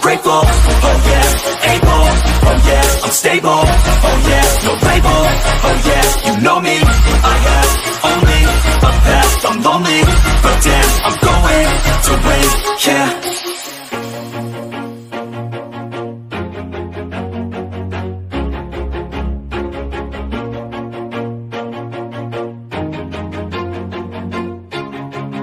grateful, oh yeah, able, oh yeah, I'm stable, oh yeah, no label, oh yeah, you know me. I have only a path, I'm lonely, but damn, I'm going to win, yeah.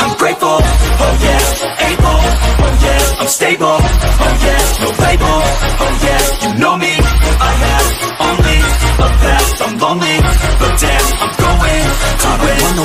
I'm grateful, oh yeah, able, oh yeah, I'm stable, oh yeah, no label, oh yeah, you know me. I have only a path, I'm lonely, but damn, I'm going to win. I don't want no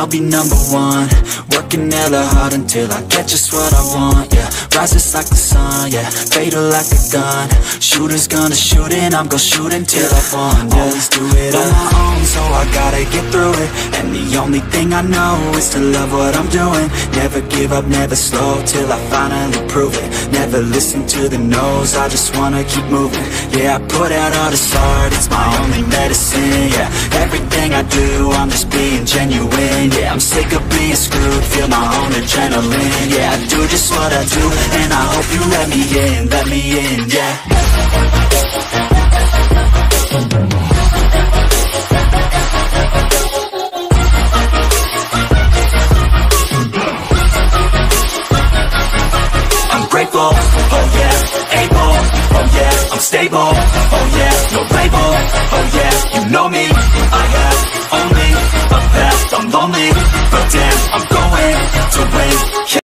I'll be number one. Working hella hard until I get just what I want, yeah. Rises like the sun, yeah. Fatal like a gun. Shooters gonna shoot and I'm gonna shoot until I fall, yeah. Always do it on my own, so I gotta get through it. And the only thing I know is to love what I'm doing. Never give up, never slow, till I finally prove it. Never listen to the no's, I just wanna keep moving. Yeah, I put out all this art, it's my only medicine, yeah. Everything I do, I'm just being genuine, yeah. I'm sick of being screwed, feel my own adrenaline, yeah. I do just what I do, and I hope you let me in, yeah. Oh yeah, able, oh yeah, I'm stable, oh yeah, no label, oh yeah, you know